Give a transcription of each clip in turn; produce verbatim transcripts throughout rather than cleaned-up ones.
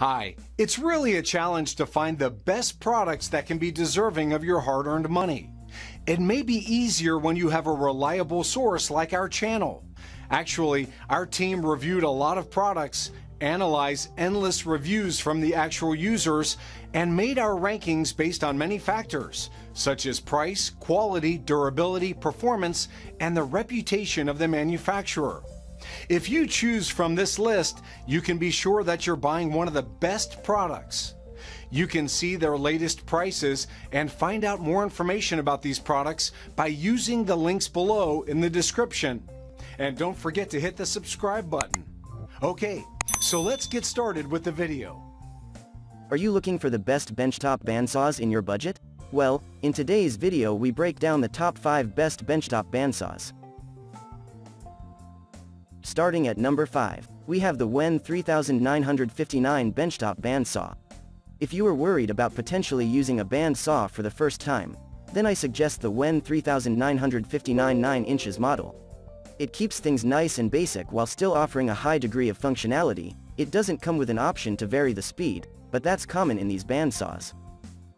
Hi, it's really a challenge to find the best products that can be deserving of your hard-earned money. It may be easier when you have a reliable source like our channel. Actually, our team reviewed a lot of products, analyzed endless reviews from the actual users, and made our rankings based on many factors, such as price, quality, durability, performance, and the reputation of the manufacturer. If you choose from this list, you can be sure that you're buying one of the best products. You can see their latest prices and find out more information about these products by using the links below in the description. And don't forget to hit the subscribe button. Okay, so let's get started with the video. Are you looking for the best benchtop bandsaws in your budget? Well, in today's video we break down the top five best benchtop bandsaws. Starting at number five, we have the W E N three thousand nine hundred fifty-nine benchtop bandsaw. If you are worried about potentially using a bandsaw for the first time, then I suggest the W E N three thousand nine hundred fifty-nine nine inches model. It keeps things nice and basic while still offering a high degree of functionality. It doesn't come with an option to vary the speed, but that's common in these bandsaws.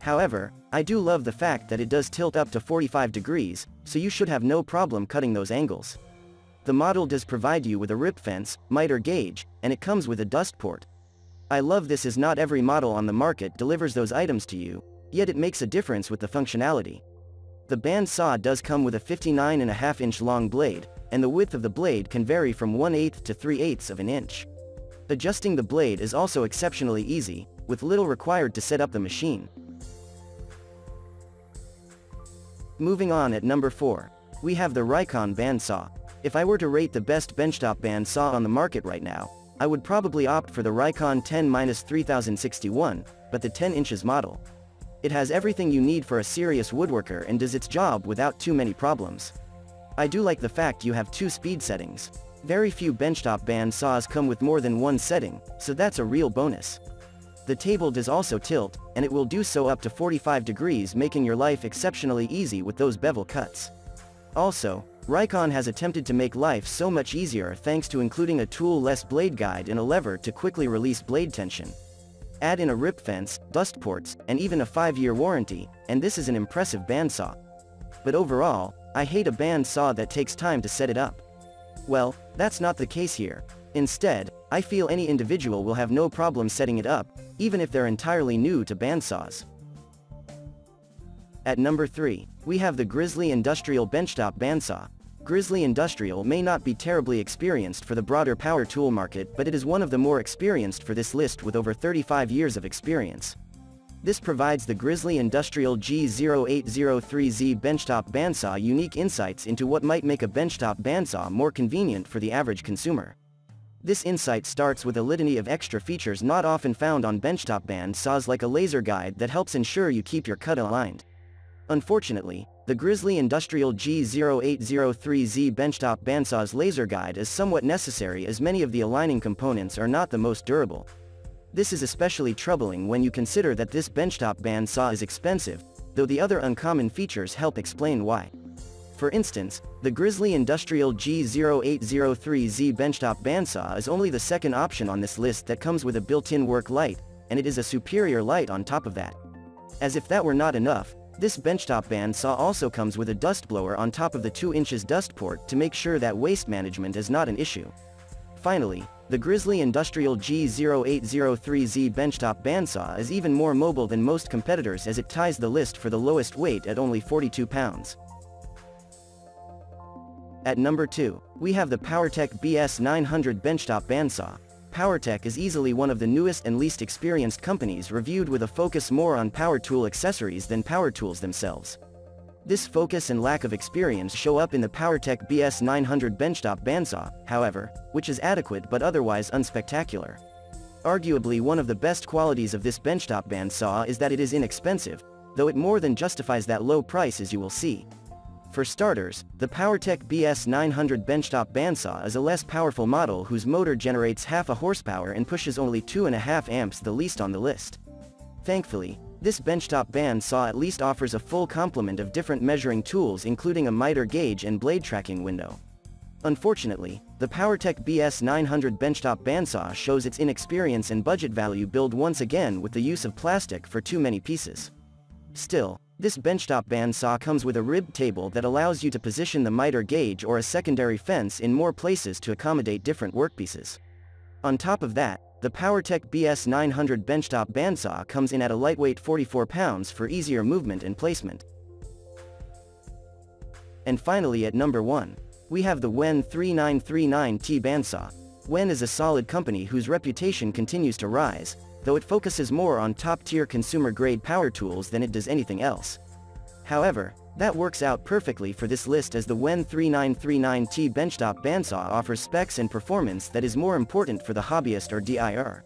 However, I do love the fact that it does tilt up to forty-five degrees, so you should have no problem cutting those angles. The model does provide you with a rip fence, miter gauge, and it comes with a dust port. I love this as not every model on the market delivers those items to you, yet it makes a difference with the functionality. The bandsaw does come with a fifty-nine and a half inch long blade, and the width of the blade can vary from one eighth to three eighths of an inch. Adjusting the blade is also exceptionally easy, with little required to set up the machine. Moving on at number four, we have the Rikon bandsaw. If I were to rate the best benchtop bandsaw on the market right now, I would probably opt for the Rikon ten thirty sixty-one, but the ten inches model. It has everything you need for a serious woodworker and does its job without too many problems. I do like the fact you have two speed settings. Very few benchtop bandsaws come with more than one setting, so that's a real bonus. The table does also tilt, and it will do so up to forty-five degrees, making your life exceptionally easy with those bevel cuts. Also, Rikon has attempted to make life so much easier thanks to including a tool-less blade guide and a lever to quickly release blade tension. Add in a rip fence, dust ports, and even a five-year warranty, and this is an impressive bandsaw. But overall, I hate a bandsaw that takes time to set it up. Well, that's not the case here. Instead, I feel any individual will have no problem setting it up, even if they're entirely new to bandsaws. At number three, we have the Grizzly Industrial benchtop bandsaw. Grizzly Industrial may not be terribly experienced for the broader power tool market, but it is one of the more experienced for this list with over thirty-five years of experience. This provides the Grizzly Industrial G zero eight zero three Z benchtop bandsaw unique insights into what might make a benchtop bandsaw more convenient for the average consumer. This insight starts with a litany of extra features not often found on benchtop bandsaws, like a laser guide that helps ensure you keep your cut aligned. Unfortunately, the Grizzly Industrial G zero eight zero three Z benchtop bandsaw's laser guide is somewhat necessary, as many of the aligning components are not the most durable. This is especially troubling when you consider that this benchtop bandsaw is expensive, though the other uncommon features help explain why. For instance, the Grizzly Industrial G zero eight zero three Z benchtop bandsaw is only the second option on this list that comes with a built-in work light, and it is a superior light on top of that. As if that were not enough, this benchtop bandsaw also comes with a dust blower on top of the two inches dust port to make sure that waste management is not an issue. Finally, the Grizzly Industrial G zero eight zero three Z benchtop bandsaw is even more mobile than most competitors, as it ties the list for the lowest weight at only forty-two pounds. At number two, we have the Powertec B S nine hundred benchtop bandsaw. Powertec is easily one of the newest and least experienced companies reviewed, with a focus more on power tool accessories than power tools themselves. This focus and lack of experience show up in the Powertec B S nine hundred benchtop bandsaw, however, which is adequate but otherwise unspectacular. Arguably one of the best qualities of this benchtop bandsaw is that it is inexpensive, though it more than justifies that low price, as you will see. For starters, the Powertec B S nine hundred benchtop bandsaw is a less powerful model whose motor generates half a horsepower and pushes only two point five amps, the least on the list. Thankfully, this benchtop bandsaw at least offers a full complement of different measuring tools, including a miter gauge and blade tracking window. Unfortunately, The Powertec B S nine hundred benchtop bandsaw shows its inexperience and budget value build once again with the use of plastic for too many pieces. Still, this benchtop bandsaw comes with a ribbed table that allows you to position the miter gauge or a secondary fence in more places to accommodate different workpieces. On top of that, the Powertec B S nine hundred benchtop bandsaw comes in at a lightweight forty-four pounds for easier movement and placement. And finally, at number one, we have the W E N thirty-nine thirty-nine T bandsaw. W E N is a solid company whose reputation continues to rise, though it focuses more on top-tier consumer-grade power tools than it does anything else. However, that works out perfectly for this list, as the W E N thirty-nine thirty-nine T benchtop bandsaw offers specs and performance that is more important for the hobbyist or D I Y R.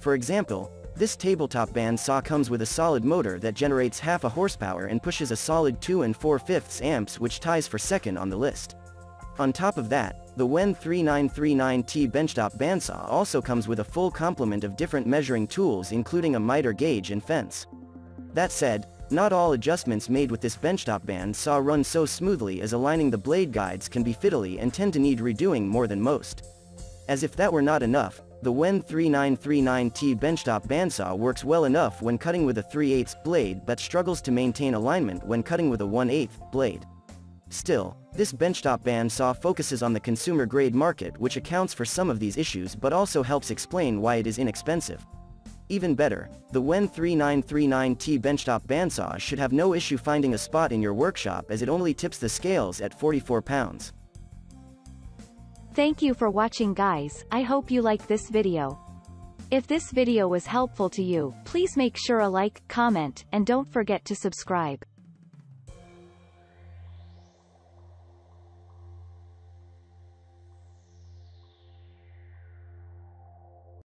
For example, this tabletop bandsaw comes with a solid motor that generates half a horsepower and pushes a solid two and four-fifths amps, which ties for second on the list. On top of that, the W E N thirty-nine thirty-nine T benchtop bandsaw also comes with a full complement of different measuring tools, including a miter gauge and fence. That said, not all adjustments made with this benchtop bandsaw run so smoothly, as aligning the blade guides can be fiddly and tend to need redoing more than most. As if that were not enough, the W E N thirty-nine thirty-nine T benchtop bandsaw works well enough when cutting with a three eighths blade, but struggles to maintain alignment when cutting with a one eighth blade. Still, this benchtop bandsaw focuses on the consumer-grade market, which accounts for some of these issues but also helps explain why it is inexpensive. Even better, the W E N thirty-nine thirty-nine T benchtop bandsaw should have no issue finding a spot in your workshop, as it only tips the scales at forty-four pounds. Thank you for watching, guys. I hope you like this video. If this video was helpful to you, please make sure a like, comment, and don't forget to subscribe.